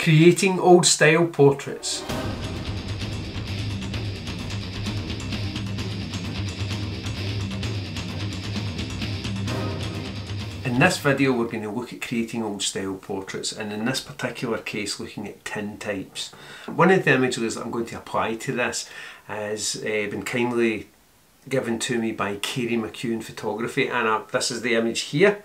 creating old style portraits. In this video we're going to look at creating old style portraits, and in this particular case looking at tin types. One of the images that I'm going to apply to this has been kindly given to me by Kerry McEwen Photography, and this is the image here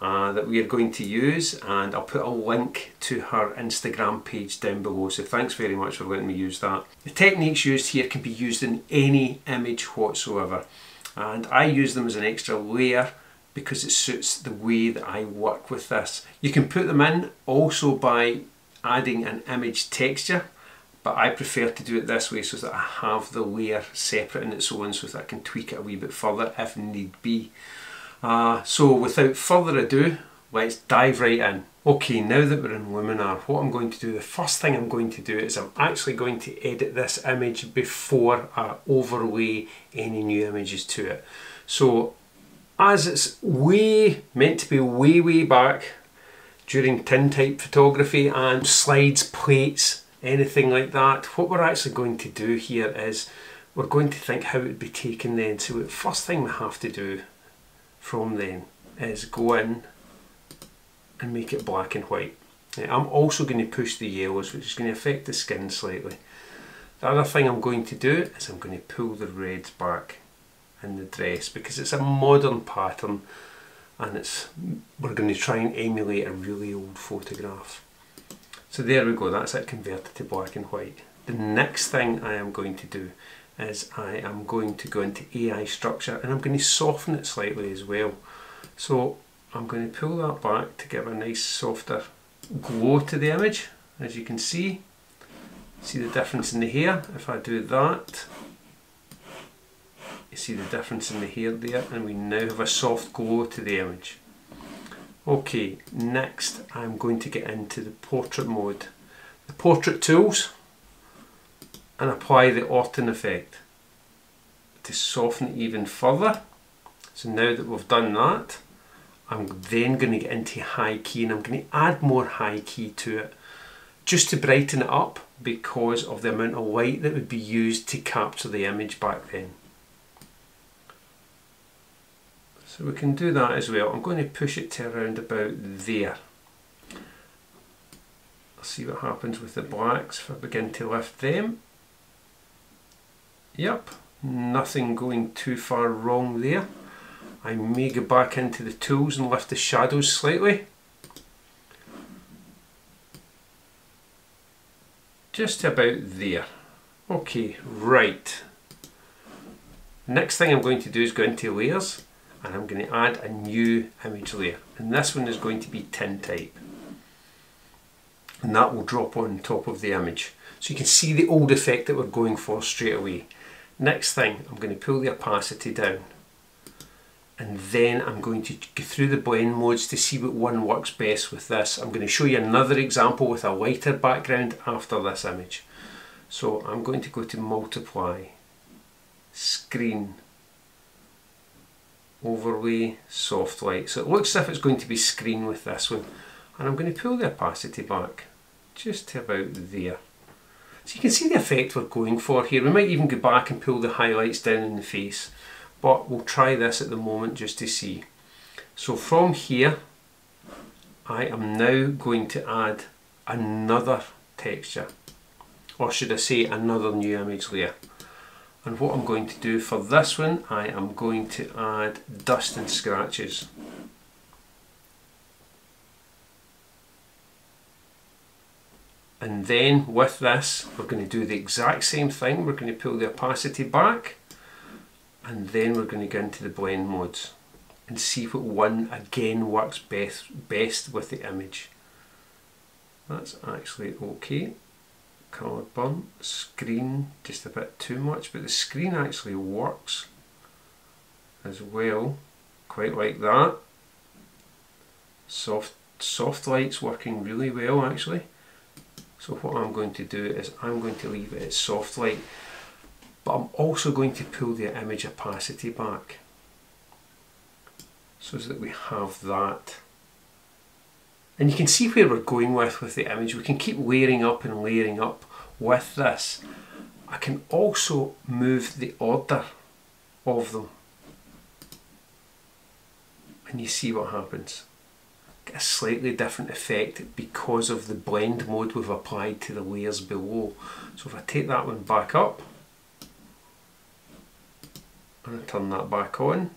that we are going to use, and I'll put a link to her Instagram page down below, so thanks very much for letting me use that. The techniques used here can be used in any image whatsoever, and I use them as an extra layer because it suits the way that I work with this. You can put them in also by adding an image texture, but I prefer to do it this way so that I have the layer separate in its own so that I can tweak it a wee bit further if need be. So without further ado, let's dive right in. Okay, now that we're in Luminar, what I'm going to do, the first thing I'm going to do is I'm actually going to edit this image before I overlay any new images to it. So as it's meant to be way back during tin type photography and slides, plates, anything like that, what we're actually going to do here is we're going to think how it would be taken then. So the first thing we have to do from then is go in and make it black and white. Now, I'm also going to push the yellows, which is going to affect the skin slightly. The other thing I'm going to do is I'm going to pull the reds back in the dress because it's a modern pattern, and we're going to try and emulate a really old photograph. So there we go, that's it converted to black and white. The next thing I am going to do is I am going to go into AI structure, and I'm going to soften it slightly as well. So I'm going to pull that back to give a nice softer glow to the image, as you can see. See the difference in the hair? If I do that, you see the difference in the hair there, and we now have a soft glow to the image. Okay, next I'm going to get into the portrait mode, the portrait tools, and apply the Orton effect to soften it even further. So now that we've done that, I'm then going to get into high key, and I'm going to add more high key to it just to brighten it up because of the amount of light that would be used to capture the image back then. So we can do that as well. I'm going to push it to around about there. I'll see what happens with the blacks if I begin to lift them. Yep, nothing going too far wrong there. I may go back into the tools and lift the shadows slightly, just about there. Okay, right. Next thing I'm going to do is go into layers, and I'm going to add a new image layer, and this one is going to be tin type, and that will drop on top of the image so you can see the old effect that we're going for straight away. Next thing, I'm going to pull the opacity down, and then I'm going to go through the blend modes to see what one works best with this. I'm going to show you another example with a lighter background after this image. So I'm going to go to multiply, screen, overlay, soft light. So it looks as if it's going to be screen with this one, and I'm going to pull the opacity back just to about there. So you can see the effect we're going for here. We might even go back and pull the highlights down in the face, but we'll try this at the moment just to see. So from here I am now going to add another texture, or should I say another new image layer. And what I'm going to do for this one, I am going to add dust and scratches. And then with this, we're going to do the exact same thing. We're going to pull the opacity back, and then we're going to go into the blend modes and see what one again works best with the image. That's actually okay. Colour burn, screen, just a bit too much, but the screen actually works as well, quite like that. Soft light's working really well actually. So what I'm going to do is I'm going to leave it at soft light, but I'm also going to pull the image opacity back so that we have that And you can see where we're going with the image. We can keep layering up with this. I can also move the order of them. And you see what happens. Get a slightly different effect because of the blend mode we've applied to the layers below. So if I take that one back up, and I turn that back on,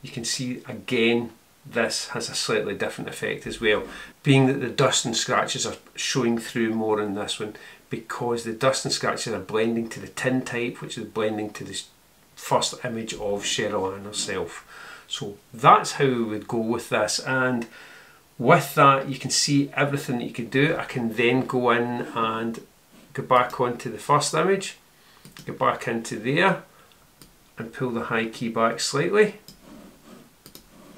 you can see again this has a slightly different effect as well, being that the dust and scratches are showing through more in this one, because the dust and scratches are blending to the tin type, which is blending to this first image of Cheryl Ann herself. So that's how we would go with this, and with that you can see everything that you can do. I can then go in and go back onto the first image, go back into there and pull the high key back slightly,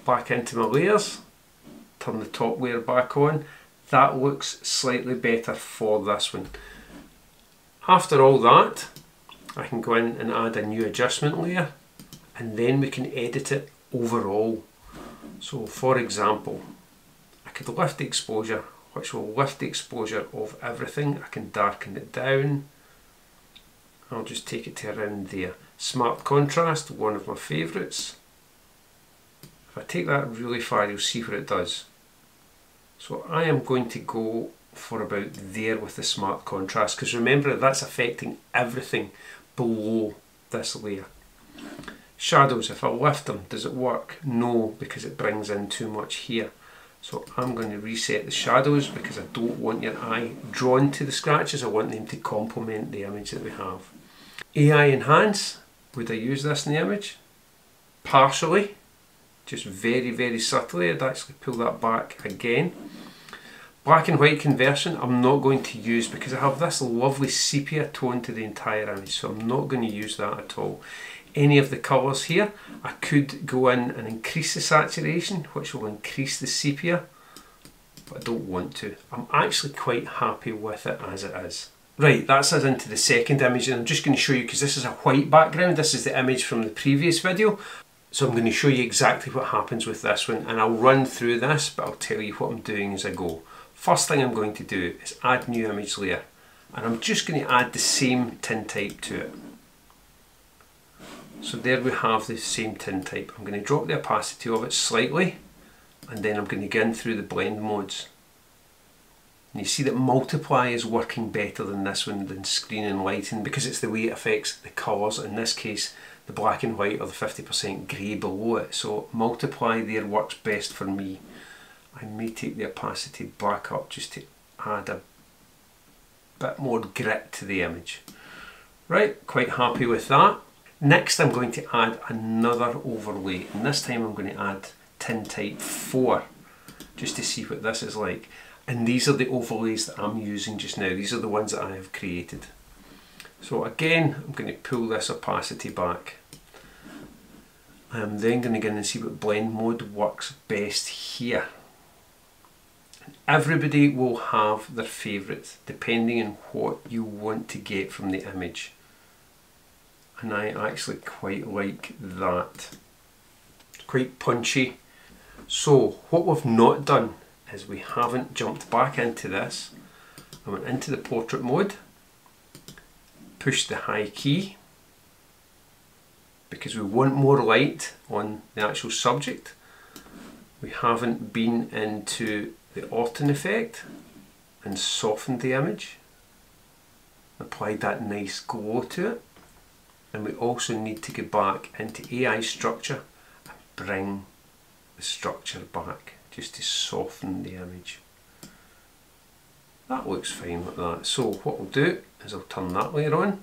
back into my layers, turn the top layer back on. That looks slightly better for this one. After all that, I can go in and add a new adjustment layer, and then we can edit it overall. So for example, I could lift the exposure, which will lift the exposure of everything. I can darken it down. I'll just take it to around there. Smart contrast, one of my favourites. If I take that really far, you'll see what it does. So I am going to go for about there with the smart contrast, because remember that's affecting everything below this layer. Shadows, if I lift them, does it work? No, because it brings in too much here. So I'm going to reset the shadows because I don't want your eye drawn to the scratches. I want them to complement the image that we have. AI enhance, would I use this in the image? Partially. Just very, very subtly. I'd actually pull that back again. Black and white conversion, I'm not going to use because I have this lovely sepia tone to the entire image, so I'm not going to use that at all. Any of the colours here, I could go in and increase the saturation, which will increase the sepia, but I don't want to. I'm actually quite happy with it as it is. Right, that's us into the second image, and I'm just going to show you, because this is a white background, this is the image from the previous video. So I'm going to show you exactly what happens with this one, and I'll run through this, but I'll tell you what I'm doing as I go. First thing I'm going to do is add new image layer, and I'm just going to add the same tin type to it. So there we have the same tin type. I'm going to drop the opacity of it slightly, and then I'm going to get in through the blend modes. And you see that multiply is working better than this one, than screen and lighting, because it's the way it affects the colours, in this case the black and white or the 50% grey below it. So multiply there works best for me. I may take the opacity back up just to add a bit more grit to the image. Right, quite happy with that. Next I'm going to add another overlay, and this time I'm going to add tin type 4 just to see what this is like. And these are the overlays that I'm using just now. These are the ones that I have created. So again, I'm going to pull this opacity back. I am then going to go in and see what blend mode works best here. And everybody will have their favourite, depending on what you want to get from the image. And I actually quite like that. It's quite punchy. So what we've not done is we haven't jumped back into this. I went into the portrait mode, pushed the high key, because we want more light on the actual subject. We haven't been into the Orton effect and softened the image, applied that nice glow to it, and we also need to go back into AI structure and bring the structure back just to soften the image. That looks fine like that. So what we'll do is I'll turn that layer on,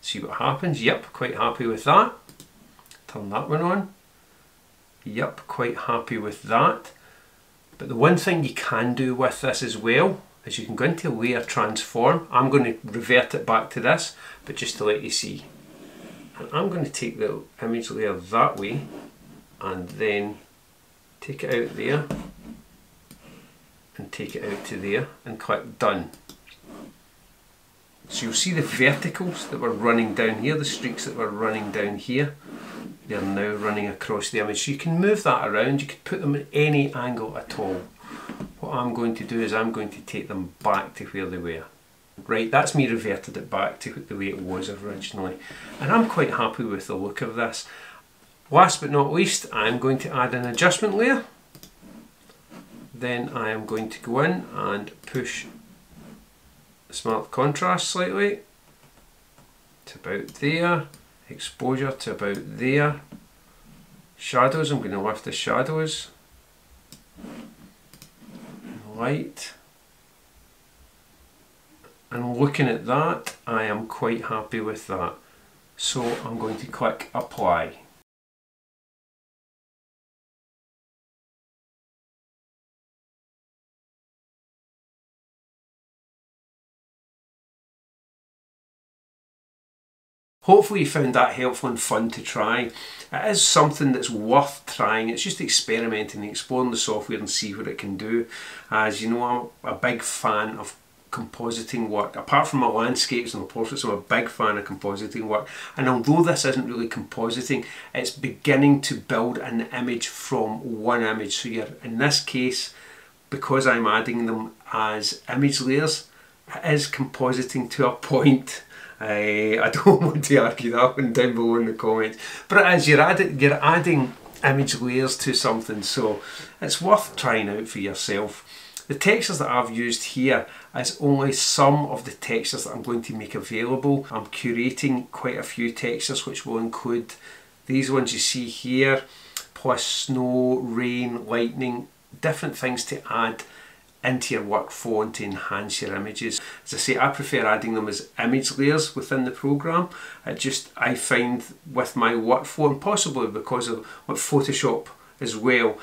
see what happens. Yep, quite happy with that. Turn that one on. Yep, quite happy with that. But the one thing you can do with this as well is you can go into layer transform. I'm going to revert it back to this, but just to let you see. And I'm going to take the image layer that way and then take it out there and take it out to there and click done. So you'll see the verticals that were running down here, the streaks that were running down here, they're now running across the image. So you can move that around, you could put them at any angle at all. What I'm going to do is I'm going to take them back to where they were. Right, that's me reverted it back to the way it was originally. And I'm quite happy with the look of this. Last but not least, I'm going to add an adjustment layer. Then I am going to go in and push smart contrast slightly to about there, exposure to about there, shadows, I'm going to lift the shadows, light, and looking at that, I am quite happy with that. So I'm going to click apply. Hopefully you found that helpful and fun to try. It is something that's worth trying. It's just experimenting and exploring the software and see what it can do. As you know, I'm a big fan of compositing work. Apart from my landscapes and my portraits, I'm a big fan of compositing work. And although this isn't really compositing, it's beginning to build an image from one image. So you're, in this case, because I'm adding them as image layers, it is compositing to a point. I don't want to argue that one down below in the comments, but as you're adding image layers to something, so it's worth trying out for yourself. The textures that I've used here is only some of the textures that I'm going to make available. I'm curating quite a few textures, which will include these ones you see here, plus snow, rain, lightning, different things to add into your workflow to enhance your images. As I say, I prefer adding them as image layers within the program. I find with my workflow, and possibly because of what Photoshop as well,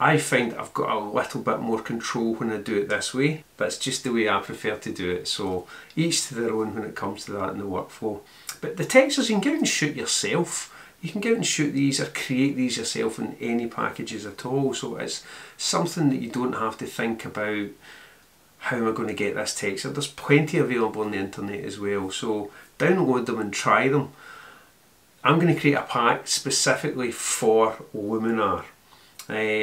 I find I've got a little bit more control when I do it this way, but it's just the way I prefer to do it, so each to their own when it comes to that in the workflow. But the textures, you can go out and shoot yourself. You can go out and shoot these or create these yourself in any packages at all, so it's something that you don't have to think about, how am I going to get this texture? There's plenty available on the internet as well, so download them and try them. I'm going to create a pack specifically for Luminar.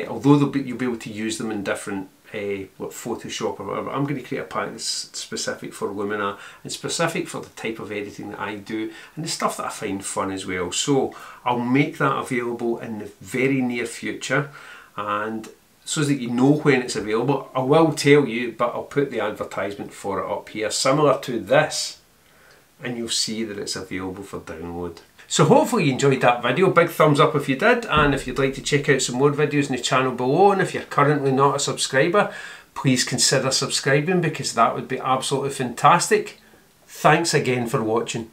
Although you'll be able to use them in different like Photoshop or whatever, I'm going to create a pack that's specific for Luminar and specific for the type of editing that I do and the stuff that I find fun as well. So I'll make that available in the very near future, and so that you know when it's available. I will tell you, but I'll put the advertisement for it up here, similar to this, and you'll see that it's available for download. So hopefully you enjoyed that video. Big thumbs up if you did, and if you'd like to check out some more videos on the channel below, and if you're currently not a subscriber, please consider subscribing because that would be absolutely fantastic. Thanks again for watching.